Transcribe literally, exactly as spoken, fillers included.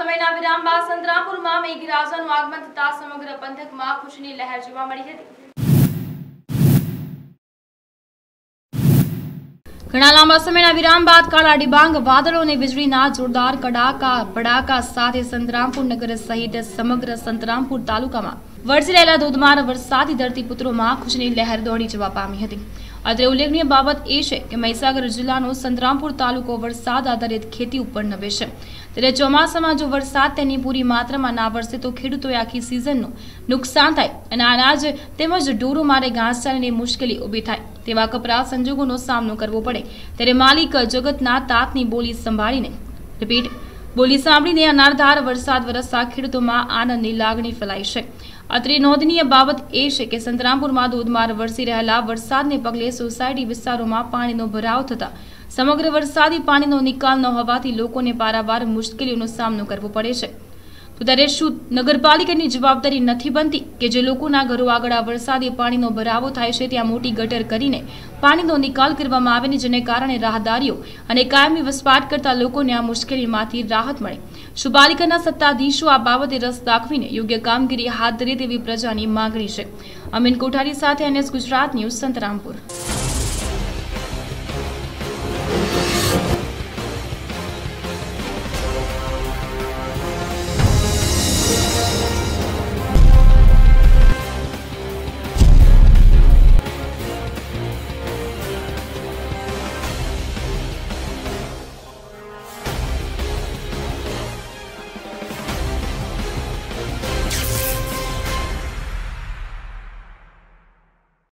સમયના વિરામ બાદ સંતરામપુરમાં મેઘરાજાનું આગમન થતાં સમગ્ર પંથકમાં ખુશીની લહેર જોવા મળી હતી. ઘણા લાંબા સમયના વિરામ બાદ કાળા ડિબાંગ વાદળો અને વીજળીના જોરદાર કડાકા ભડાકા સાથે સંતરામપુર નગર સહિત સમગ્ર સંતરામપુર તાલુકામાં વરસી રહેલા ધોધમાર વરસાદી ધરતીપુત્રોમાં ખુશીની લહેર દોડી જવા પામી હતી. અત્રે ઉલ્લેખનીય બાબત એ છે કે મહીસાગર જિલ્લાનો સંતરામપુર તાલુકો વરસાદ આધારિત ખેતી ઉપર નભે છે, ત્યારે ચોમાસામાં જો વરસાદ તેની પૂરી માત્રામાં ના વરસે તો ખેડૂતોએ આખી સિઝનનું નુકસાન થાય અને અનાજ તેમજ ઢોરો મારે ઘાસચારાની મુશ્કેલી ઊભી થાય તેવા કપરા સંજોગોનો સામનો કરવો પડે, ત્યારે માલિક જગતના તાતની બોલી સંભાળીને રિપીટ બોલી સાંભળીને અનારધાર વરસાદ વરસતા ખેડૂતોમાં આનંદની લાગણી ફેલાઈ છે. અત્રે નોંધનીય બાબત એ છે કે સંતરામપુરમાં ધોધમાર વરસી રહેલા વરસાદને પગલે સોસાયટી વિસ્તારોમાં પાણીનો ભરાવ થતાં સમગ્ર વરસાદી પાણીનો નિકાલ ન હોવાથી લોકોને પારાવાર મુશ્કેલીઓનો સામનો કરવો પડે છે. તો ત્યારે શું નગરપાલિકાની જવાબદારી નથી બનતી કે જે લોકોના ઘરો આગળ આ વરસાદી પાણીનો ભરાવો થાય છે ત્યાં મોટી ગટર કરીને પાણીનો નિકાલ કરવામાં આવે ને જેને કારણે રાહદારીઓ અને કાયમી વસવાટ કરતા લોકોને આ મુશ્કેલીમાંથી રાહત મળે? શું પાલિકાના સત્તાધીશો આ બાબતે રસ દાખવીને યોગ્ય કામગીરી હાથ ધરે તેવી પ્રજાની માંગણી છે. અમીન કોઠારી સાથે N S Gujarat news Santrampur.